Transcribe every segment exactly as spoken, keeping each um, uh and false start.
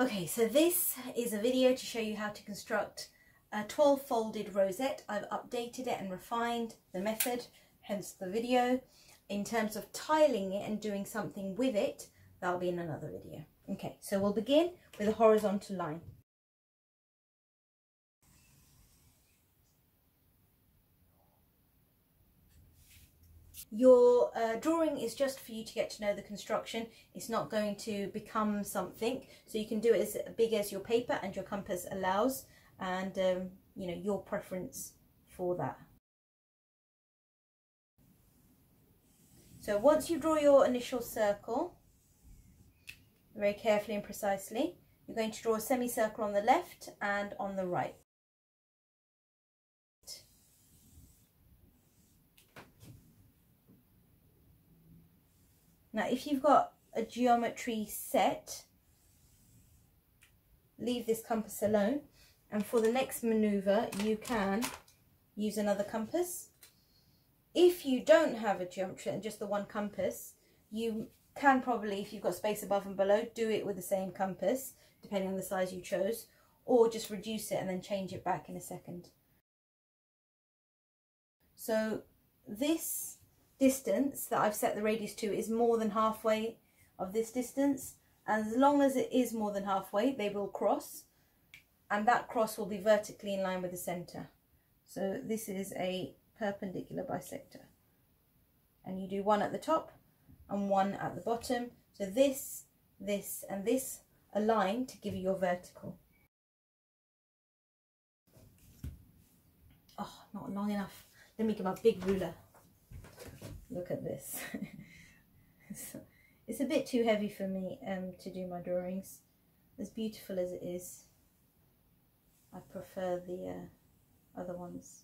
Okay, so this is a video to show you how to construct a twelve folded rosette. I've updated it and refined the method, hence the video. In terms of tiling it and doing something with it, that'll be in another video. Okay, so we'll begin with a horizontal line. Your uh, drawing is just for you to get to know the construction. It's not going to become something, so you can do it as big as your paper and your compass allows, and um, you know, your preference for that. So once you draw your initial circle very carefully and precisely, you're going to draw a semicircle on the left and on the right. Now, if you've got a geometry set, leave this compass alone, and for the next maneuver you can use another compass. If you don't have a geometry and just the one compass, you can probably, if you've got space above and below, do it with the same compass depending on the size you chose, or just reduce it and then change it back in a second. So this distance that I've set the radius to is more than halfway of this distance, and as long as it is more than halfway they will cross, and that cross will be vertically in line with the center. So this is a perpendicular bisector, and you do one at the top and one at the bottom, so this, this and this align to give you your vertical. Oh, not long enough. Let me get my big ruler. Look at this. It's a bit too heavy for me um, to do my drawings. As beautiful as it is, I prefer the uh, other ones.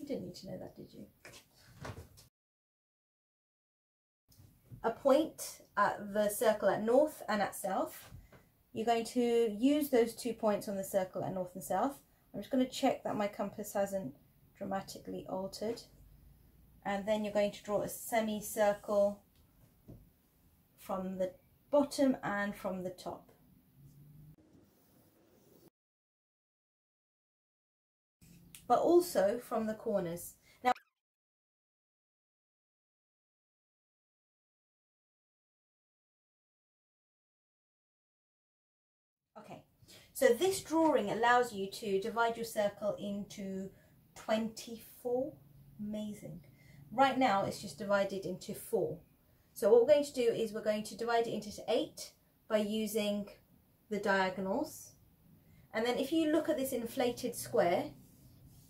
You didn't need to know that, did you? A point at the circle at north and at south. You're going to use those two points on the circle at north and south. I'm just going to check that my compass hasn't dramatically altered. And then you're going to draw a semicircle from the bottom and from the top. But also from the corners. Now, okay, so this drawing allows you to divide your circle into twenty-four. Amazing. Right now it's just divided into four. So what we're going to do is we're going to divide it into eight by using the diagonals. And then if you look at this inflated square,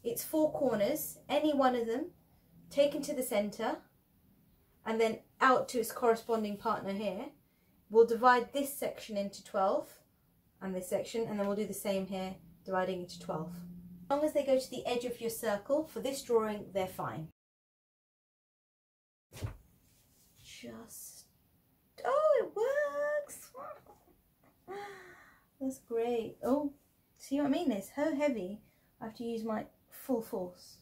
it's four corners, any one of them, taken to the center, and then out to its corresponding partner here. We'll divide this section into twelve and this section, and then we'll do the same here, dividing into twelve. As long as they go to the edge of your circle, for this drawing, they're fine. Just, oh, it works. That's great. Oh, see what I mean? It's so heavy. I have to use my full force.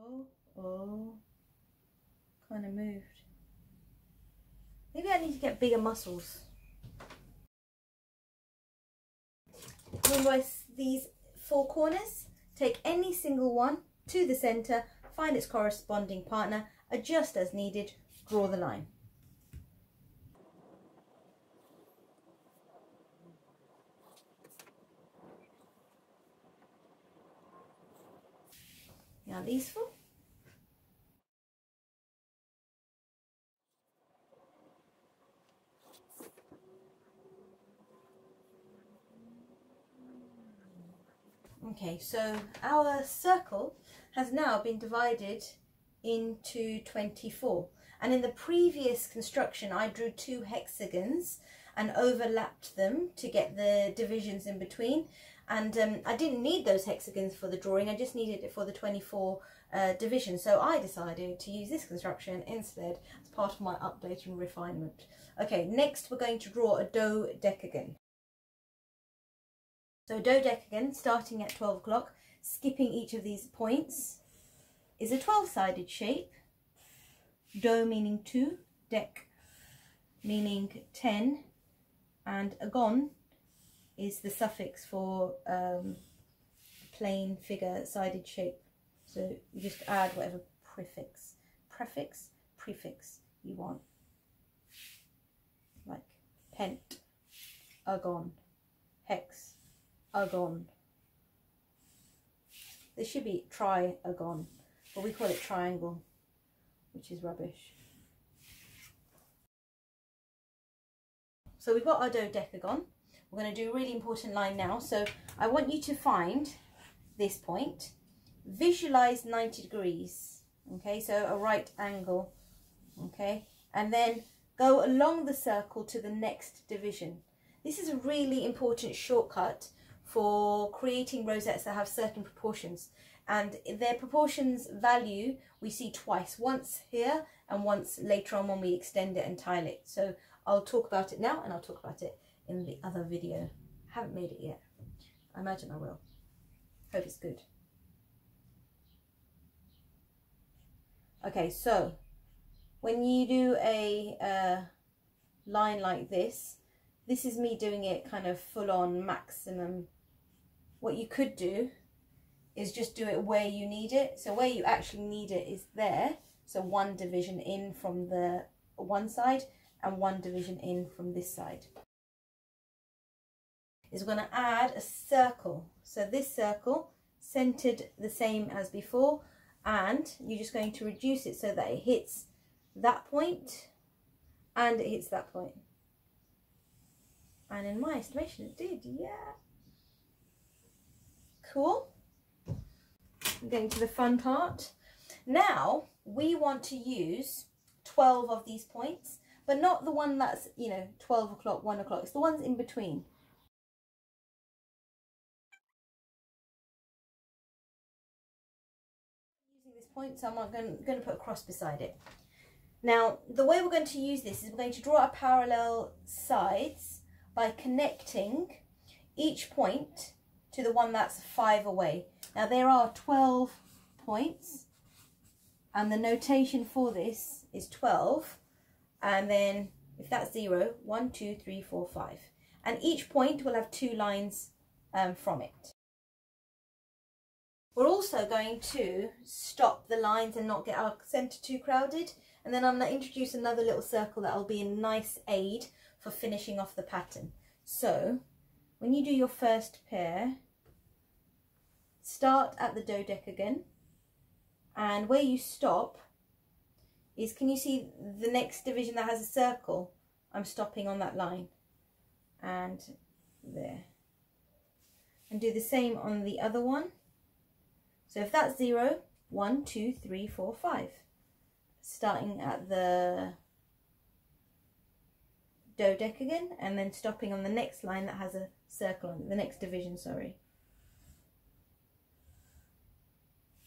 Oh, oh, kind of moved. Maybe I need to get bigger muscles. Remember these four corners, take any single one to the centre, find its corresponding partner, adjust as needed, draw the line. Now these four. Okay, so our circle has now been divided into twenty-four, and in the previous construction I drew two hexagons and overlapped them to get the divisions in between, and um, I didn't need those hexagons for the drawing, I just needed it for the twenty-four uh, divisions, so I decided to use this construction instead as part of my update and refinement. Okay, next we're going to draw a dodecagon. So dodecagon, starting at twelve o'clock, skipping each of these points, is a twelve-sided shape. Do meaning two, dec meaning ten, and agon is the suffix for um, plain figure sided shape. So you just add whatever prefix, prefix, prefix you want, like pent, agon, hex, agon. This should be triagon, but we call it triangle, which is rubbish. So we've got our dodecagon. We're going to do a really important line now. So I want you to find this point. Visualize ninety degrees, okay, so a right angle, okay, and then go along the circle to the next division. This is a really important shortcut for creating rosettes that have certain proportions, and their proportions value we see twice, once here and once later on when we extend it and tile it. So I'll talk about it now and I'll talk about it in the other video. I haven't made it yet. I imagine I will. Hope it's good. Okay, so when you do a uh, line like this, this is me doing it kind of full on maximum. What you could do is just do it where you need it. So where you actually need it is there. So one division in from the one side and one division in from this side. Is we're going to add a circle. So this circle centered the same as before, and you're just going to reduce it so that it hits that point and it hits that point. And in my estimation it did, yeah. Cool. I'm getting to the fun part. Now we want to use twelve of these points, but not the one that's, you know, twelve o'clock, one o'clock, it's the ones in between. Point, so I'm going to, going to put a cross beside it. Now the way we're going to use this is we're going to draw our parallel sides by connecting each point to the one that's five away. Now there are twelve points and the notation for this is twelve, and then if that's zero, one, two, three, four, five, and each point will have two lines um, from it. We're also going to stop the lines and not get our centre too crowded, and then I'm going to introduce another little circle that will be a nice aid for finishing off the pattern. So when you do your first pair, start at the dodecagon, and where you stop is, can you see the next division that has a circle? I'm stopping on that line and there, and do the same on the other one. So if that's zero, one, two, three, four, five. Starting at the dodecagon and then stopping on the next line that has a circle on it, the next division, sorry.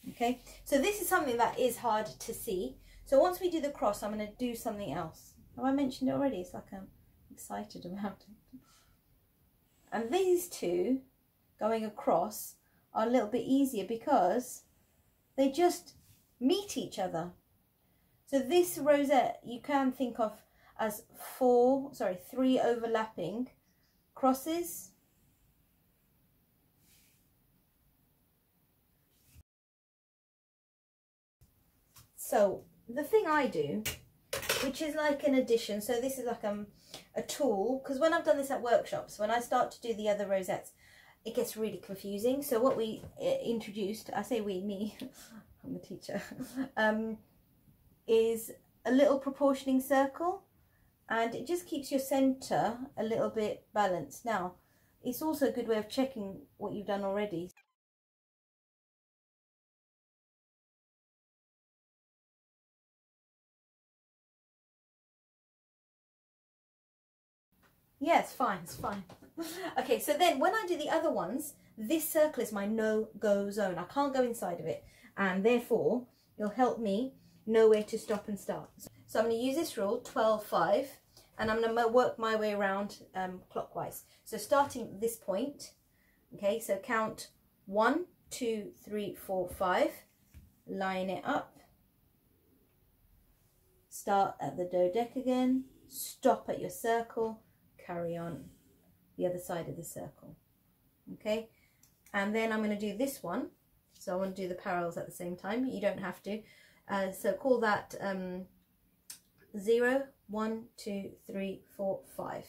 Okay, so this is something that is hard to see. So once we do the cross, I'm going to do something else. Have I mentioned it already? It's like I'm excited about it. And these two going across are a little bit easier because they just meet each other. So this rosette you can think of as four, sorry, three overlapping crosses. So the thing I do, which is like an addition, so this is like um, a tool, because when I've done this at workshops, when I start to do the other rosettes, it gets really confusing. So what we introduced, I say we, me, I'm the teacher, um, is a little proportioning circle, and it just keeps your centre a little bit balanced. Now, it's also a good way of checking what you've done already. Yeah, it's fine, it's fine. Okay, so then when I do the other ones, this circle is my no-go zone. I can't go inside of it, and therefore it'll help me know where to stop and start. So I'm going to use this rule, twelve, five, and I'm going to work my way around um, clockwise. So starting at this point, Okay, so count one, two, three, four, five, line it up, start at the dodeca again, stop at your circle, carry on the other side of the circle. Okay, and then I'm going to do this one, so I want to do the parallels at the same time. You don't have to. Uh, so call that um, zero, one, two, three, four, five.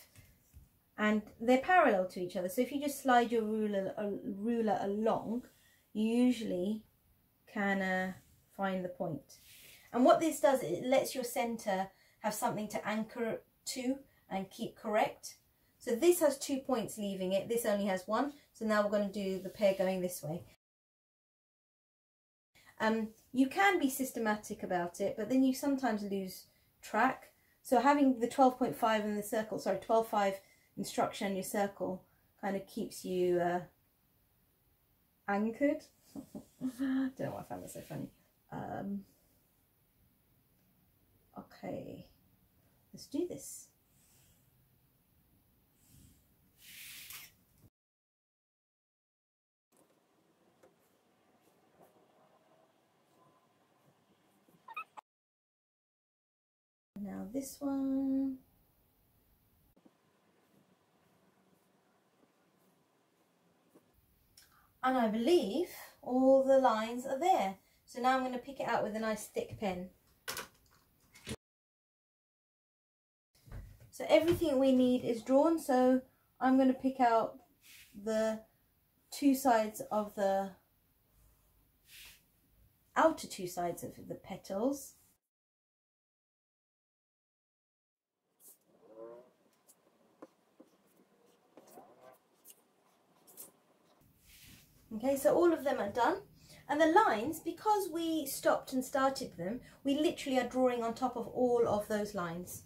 And they're parallel to each other, so if you just slide your ruler uh, ruler along, you usually can uh, find the point. And what this does, it lets your center have something to anchor to and keep correct. So this has two points leaving it, this only has one, so now we're going to do the pair going this way. Um, you can be systematic about it, but then you sometimes lose track. So having the twelve point five and the circle, sorry, twelve point five instruction in your circle kind of keeps you uh, anchored. Don't know why I found that so funny. Um, okay, let's do this. Now this one. And I believe all the lines are there. So now I'm going to pick it out with a nice thick pen. So everything we need is drawn. So I'm going to pick out the two sides of the outer two sides of the petals. Okay, so all of them are done, and the lines, because we stopped and started them, we literally are drawing on top of all of those lines.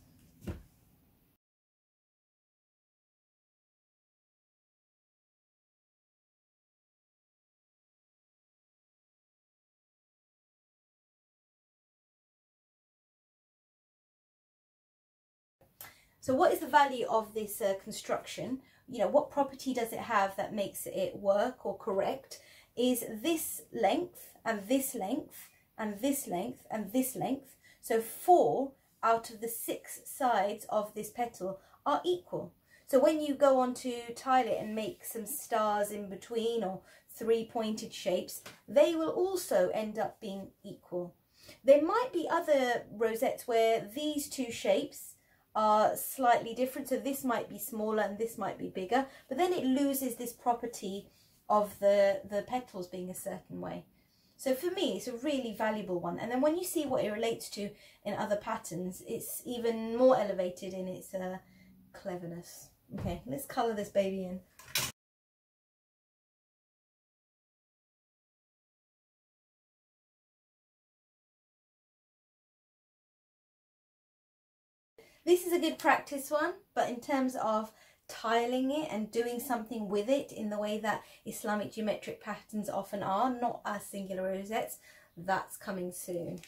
So what is the value of this uh, construction? You know, what property does it have that makes it work or correct? Is this length and this length and this length and this length. So four out of the six sides of this petal are equal. So when you go on to tile it and make some stars in between or three pointed shapes, they will also end up being equal. There might be other rosettes where these two shapes are slightly different, so this might be smaller and this might be bigger, but then it loses this property of the the petals being a certain way. So for me it's a really valuable one, and then when you see what it relates to in other patterns, it's even more elevated in its uh, cleverness. Okay, let's colour this baby in. This is a good practice one, but in terms of tiling it and doing something with it in the way that Islamic geometric patterns often are, not as singular rosettes, that's coming soon.